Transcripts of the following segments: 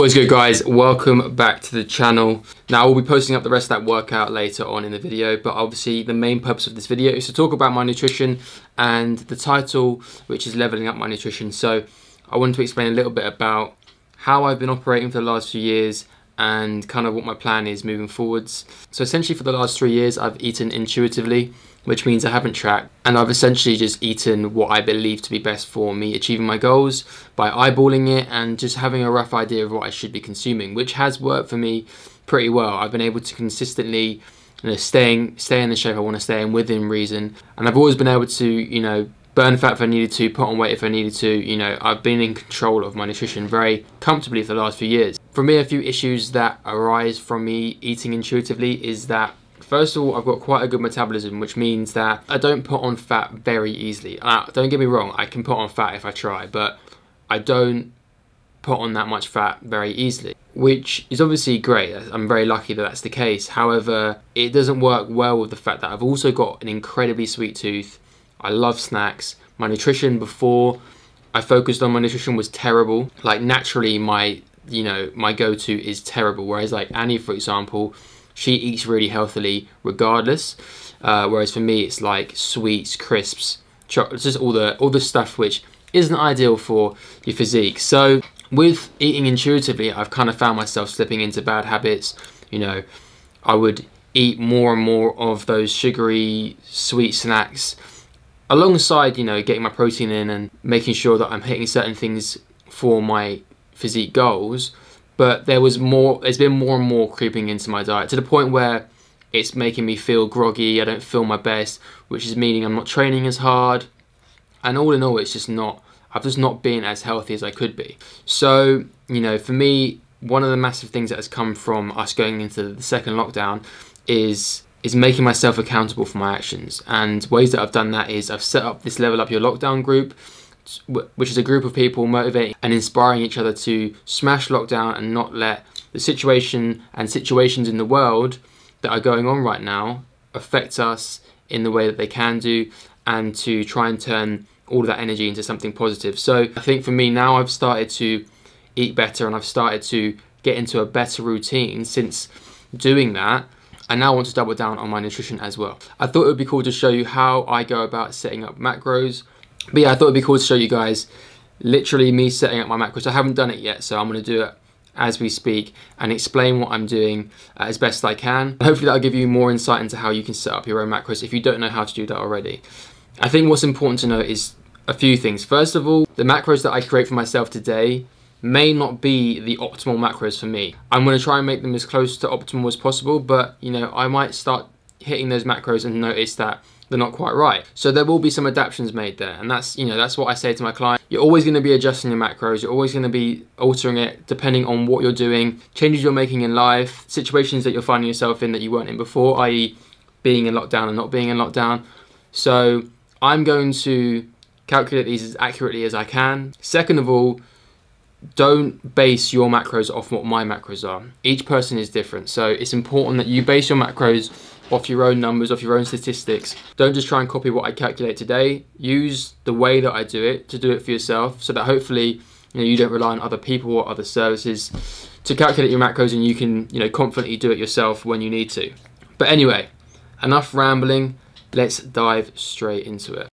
What is good, guys? Welcome back to the channel. Now, we'll be posting up the rest of that workout later on in the video, but obviously the main purpose of this video is to talk about my nutrition and the title, which is Leveling Up My Nutrition. So I wanted to explain a little bit about how I've been operating for the last few years and kind of what my plan is moving forwards. So essentially for the last 3 years, I've eaten intuitively, which means I haven't tracked, and I've essentially just eaten what I believe to be best for me achieving my goals by eyeballing it and just having a rough idea of what I should be consuming, which has worked for me pretty well. I've been able to consistently, you know, stay in the shape I want to stay in within reason, and I've always been able to, you know, burn fat if I needed to, put on weight if I needed to. You know, I've been in control of my nutrition very comfortably for the last few years. For me, a few issues that arise from me eating intuitively is that, first of all, I've got quite a good metabolism, which means that I don't put on fat very easily. Don't get me wrong, I can put on fat if I try, but I don't put on that much fat very easily, which is obviously great. I'm very lucky that that's the case. However, it doesn't work well with the fact that I've also got an incredibly sweet tooth. I love snacks. My nutrition before I focused on my nutrition was terrible. Like, naturally, my go-to is terrible. Whereas like Annie, for example, she eats really healthily regardless. Whereas for me, it's like sweets, crisps, chocolates, just all the stuff which isn't ideal for your physique. So with eating intuitively, I've kind of found myself slipping into bad habits. You know, I would eat more and more of those sugary, sweet snacks alongside, you know, getting my protein in and making sure that I'm hitting certain things for my physique goals. But there's been more and more creeping into my diet to the point where it's making me feel groggy. I don't feel my best, which is meaning I'm not training as hard. And all in all, it's just not, I've just not been as healthy as I could be. So, you know, for me, one of the massive things that has come from us going into the second lockdown is making myself accountable for my actions. And ways that I've done that is I've set up this Level Up Your Lockdown group, which is a group of people motivating and inspiring each other to smash lockdown and not let the situation and situations in the world that are going on right now affect us in the way that they can do, and to try and turn all of that energy into something positive. So I think for me now, I've started to eat better and I've started to get into a better routine since doing that. I now want to double down on my nutrition as well. I thought it would be cool to show you how I go about setting up macros. But yeah, I thought it'd be cool to show you guys literally me setting up my macros. I haven't done it yet, so I'm going to do it as we speak and explain what I'm doing as best I can. And hopefully that'll give you more insight into how you can set up your own macros if you don't know how to do that already. I think what's important to know is a few things. First of all, the macros that I create for myself today may not be the optimal macros for me. I'm going to try and make them as close to optimal as possible, but, you know, I might start hitting those macros and notice that they're not quite right. So there will be some adaptations made there. And that's, you know, that's what I say to my client. You're always going to be adjusting your macros. You're always going to be altering it depending on what you're doing, changes you're making in life, situations that you're finding yourself in that you weren't in before, i.e. being in lockdown and not being in lockdown. So I'm going to calculate these as accurately as I can. Second of all, don't base your macros off what my macros are. Each person is different. So it's important that you base your macros off your own numbers, off your own statistics. Don't just try and copy what I calculate today. Use the way that I do it to do it for yourself, so that hopefully, you know, you don't rely on other people or other services to calculate your macros, and you can, you know, confidently do it yourself when you need to. But anyway, enough rambling. Let's dive straight into it.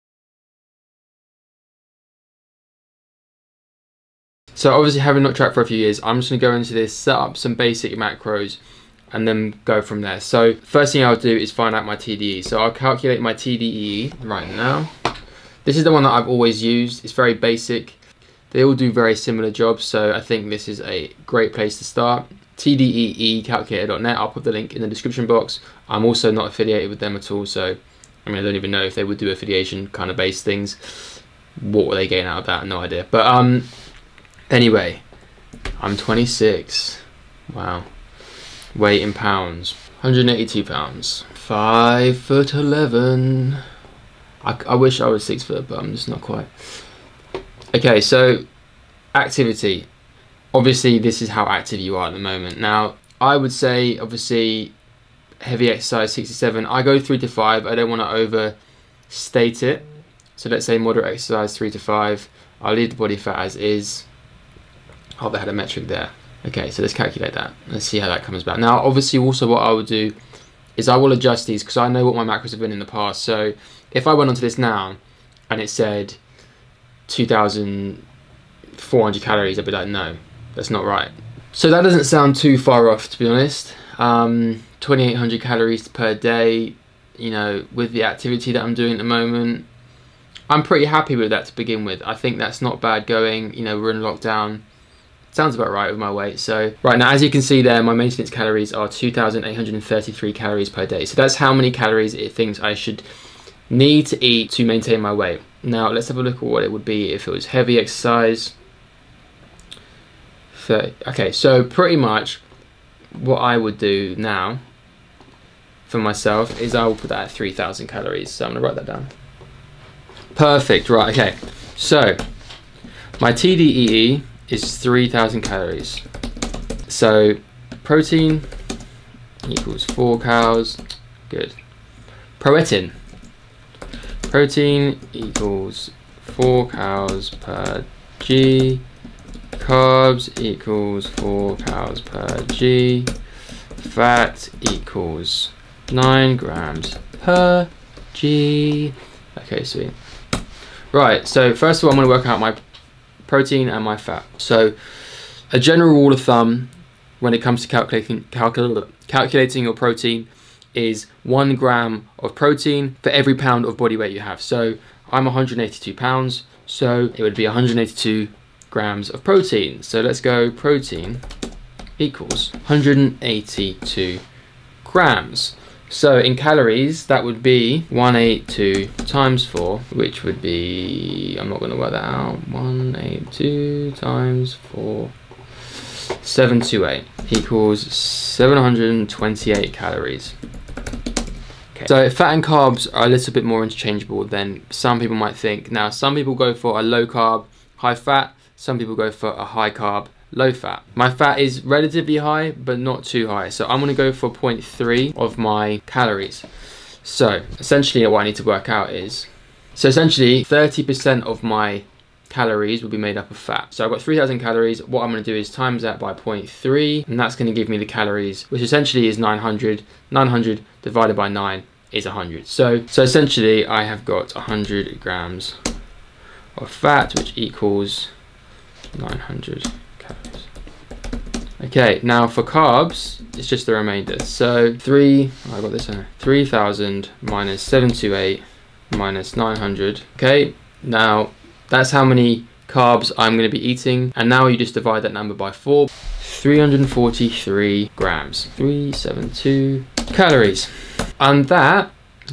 So obviously, having not tracked for a few years, I'm just gonna go into this, set up some basic macros, and then go from there. So first thing I'll do is find out my TDEE. So I'll calculate my TDEE right now. This is the one that I've always used. It's very basic. They all do very similar jobs, so I think this is a great place to start. TDEEcalculator.net, I'll put the link in the description box. I'm also not affiliated with them at all, so I mean, I don't even know if they would do affiliation kind of based things. What will they gain out of that? No idea. But anyway, I'm 26. Wow. Weight in pounds, 182 pounds. 5'11". I wish I was 6 foot, but I'm just not quite. Okay, so activity. Obviously, this is how active you are at the moment. Now, I would say, obviously, heavy exercise, 6 to 7. I go 3 to 5. I don't want to overstate it. So let's say moderate exercise, 3 to 5. I'll leave the body fat as is. Oh, they had a metric there. Okay, so let's calculate that. Let's see how that comes back. Now, obviously, also what I will do is I will adjust these because I know what my macros have been in the past. So if I went onto this now and it said 2,400 calories, I'd be like, no, that's not right. So that doesn't sound too far off, to be honest. 2,800 calories per day, you know, with the activity that I'm doing at the moment, I'm pretty happy with that to begin with. I think that's not bad going, you know, we're in lockdown. Sounds about right with my weight. So right now, as you can see there, my maintenance calories are 2,833 calories per day. So that's how many calories it thinks I should need to eat to maintain my weight. Now let's have a look at what it would be if it was heavy exercise. 30. Okay, so pretty much what I would do now for myself is I will put that at 3,000 calories. So I'm gonna write that down. Perfect, right, okay. So my TDEE is 3,000 calories. So protein equals 4 cows, good. Protein equals 4 cows per g, carbs equals 4 cows per g, fat equals 9 grams per g. Okay, sweet. Right, so first of all, I'm gonna work out my protein and my fat. So a general rule of thumb when it comes to calculating your protein is 1 gram of protein for every pound of body weight you have. So I'm 182 pounds, so it would be 182 grams of protein. So let's go protein equals 182 grams. So in calories, that would be 182 times 4, which would be, I'm not going to work that out, 182 times 4, 728 equals 728 calories. Okay. So fat and carbs are a little bit more interchangeable than some people might think. Now, some people go for a low carb, high fat. Some people go for a high carb, low fat. My fat is relatively high, but not too high. So I'm gonna go for 0.3 of my calories. So essentially what I need to work out is, so essentially 30% of my calories will be made up of fat. So I've got 3,000 calories. What I'm gonna do is times that by 0.3, and that's gonna give me the calories, which essentially is 900. 900 divided by 9 is 100. So essentially I have got 100 grams of fat, which equals 900. Okay, now for carbs, it's just the remainder. So 3,000 minus 728 minus 900. Okay, now that's how many carbs I'm gonna be eating. And now you just divide that number by 4, 343 grams, 372 calories. And that,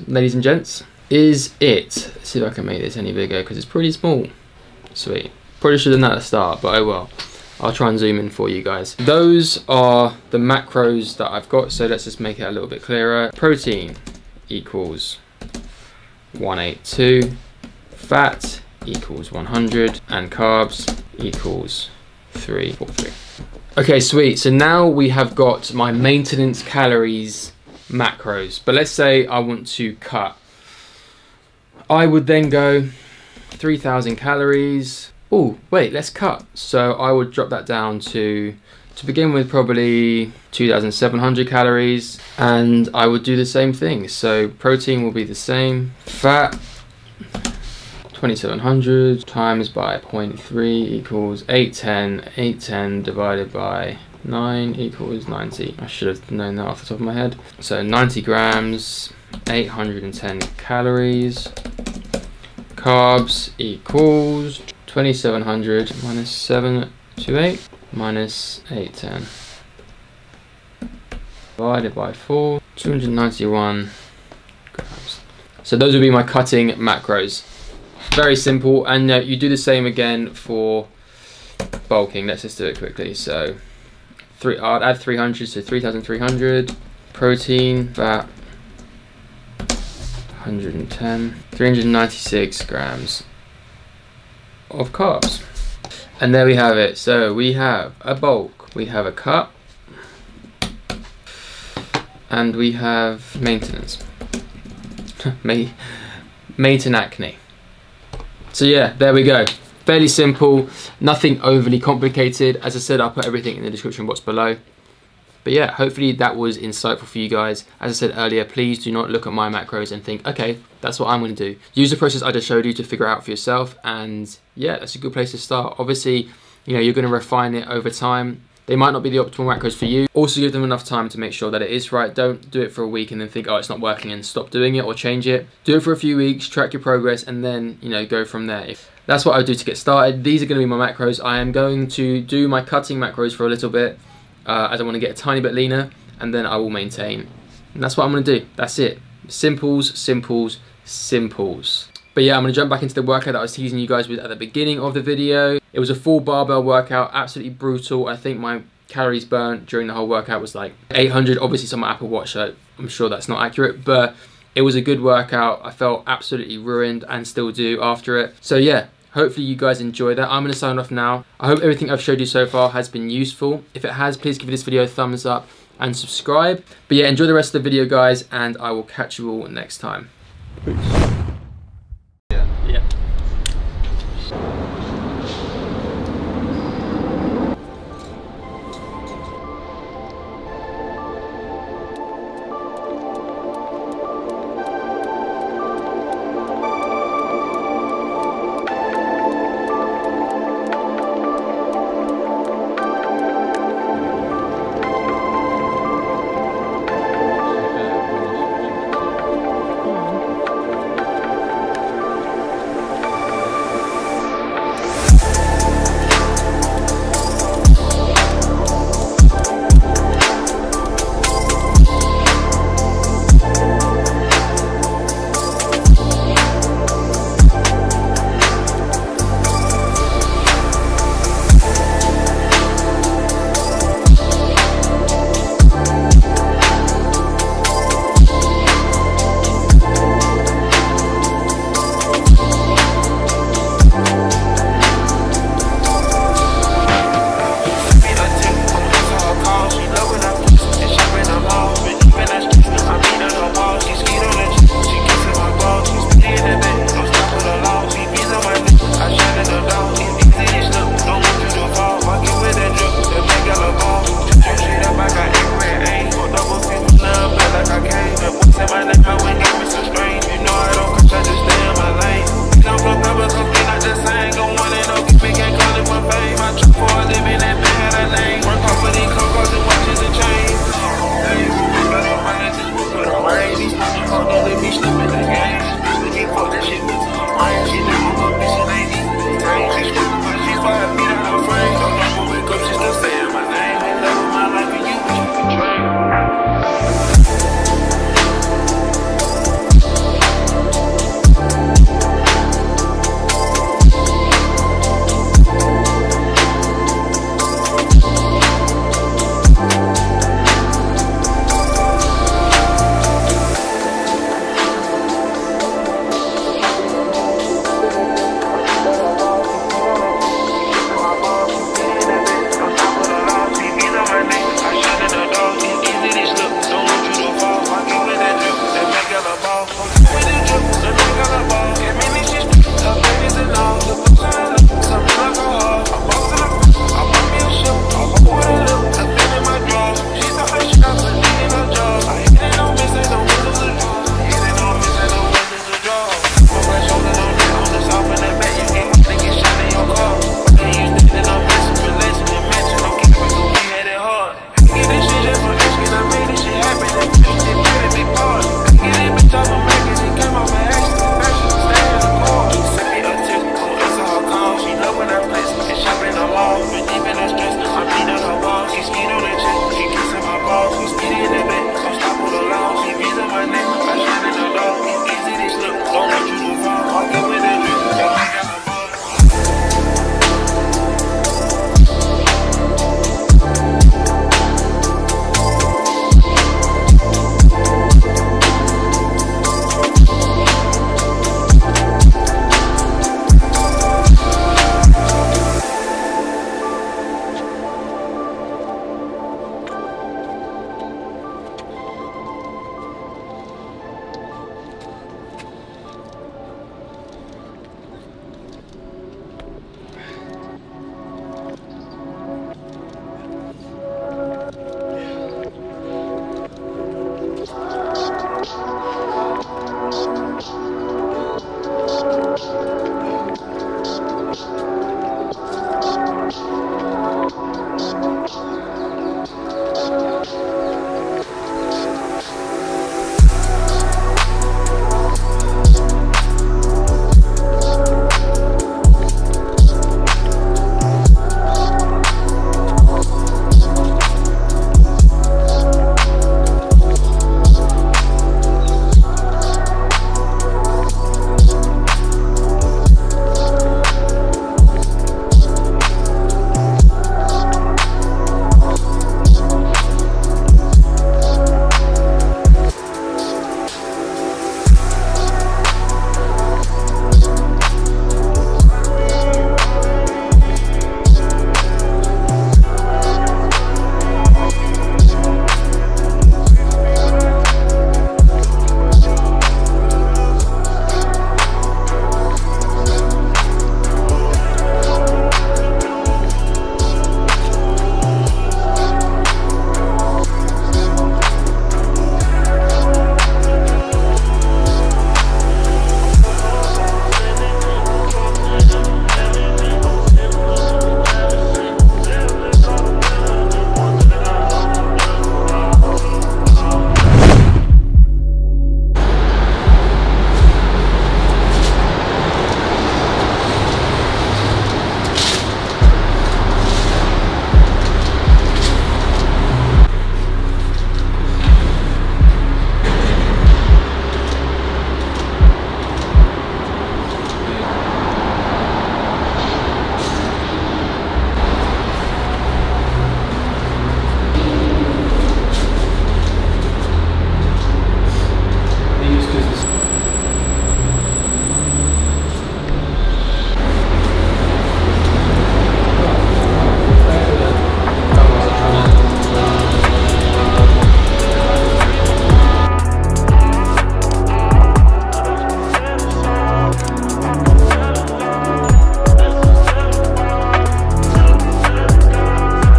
ladies and gents, is it. Let's see if I can make this any bigger because it's pretty small. Sweet, probably should have done that at the start, but oh well. I'll try and zoom in for you guys. Those are the macros that I've got, so let's just make it a little bit clearer. Protein equals 182, fat equals 100, and carbs equals 343. Okay, sweet, so now we have got my maintenance calories macros, but let's say I want to cut. I would then go 3,000 calories. Oh, wait, let's cut. So I would drop that down to begin with, probably 2,700 calories. And I would do the same thing. So protein will be the same. Fat, 2,700 times by 0.3 equals 810. 810 divided by 9 equals 90. I should have known that off the top of my head. So 90 grams, 810 calories. Carbs equals 2,700 minus 728 minus 810 divided by 4, 291 grams. So those would be my cutting macros. Very simple, and you do the same again for bulking. Let's just do it quickly. So I'd add 300, so 3,300, protein, fat, 110, 396 grams of carbs. And there we have it. So we have a bulk, we have a cut, and we have maintenance. Maintain acne. So yeah, there we go. fairly simple, nothing overly complicated. As I said, I'll put everything in the description box below. But yeah, hopefully that was insightful for you guys. As I said earlier, please do not look at my macros and think, okay, that's what I'm gonna do. Use the process I just showed you to figure out for yourself, and yeah, that's a good place to start. Obviously, you know, you're gonna refine it over time. They might not be the optimal macros for you. Also give them enough time to make sure that it is right. Don't do it for a week and then think, oh, it's not working and stop doing it or change it. Do it for a few weeks, track your progress, and then, you know, go from there. That's what I would do to get started. These are gonna be my macros. I am going to do my cutting macros for a little bit, as I want to get a tiny bit leaner, and then I will maintain. And that's what I'm going to do. That's it. Simples, simples, simples. But yeah, I'm going to jump back into the workout that I was teasing you guys with at the beginning of the video. It was a full barbell workout, absolutely brutal. I think my calories burnt during the whole workout was like 800. Obviously, it's on my Apple Watch, so I'm sure that's not accurate, but it was a good workout. I felt absolutely ruined and still do after it. So yeah. Hopefully you guys enjoy that. I'm gonna sign off now. I hope everything I've showed you so far has been useful. If it has, please give this video a thumbs up and subscribe. But yeah, enjoy the rest of the video, guys, and I will catch you all next time. Peace.